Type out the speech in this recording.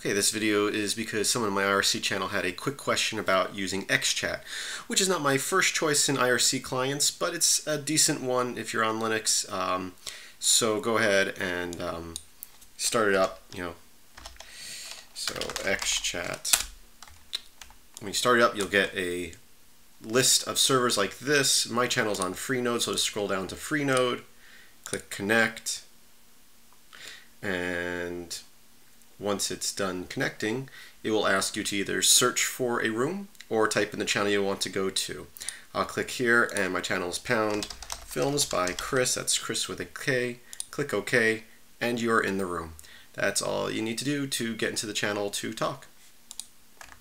Okay, this video is because someone on my IRC channel had a quick question about using XChat, which is not my first choice in IRC clients, but it's a decent one if you're on Linux. So go ahead and start it up, So XChat. When you start it up, you'll get a list of servers like this. My channel's on Freenode, so just scroll down to Freenode, click connect, and once it's done connecting, it will ask you to either search for a room or type in the channel you want to go to. I'll click here, and my channel is #films by Chris. That's Chris with a K. Click OK, and you're in the room. That's all you need to do to get into the channel to talk.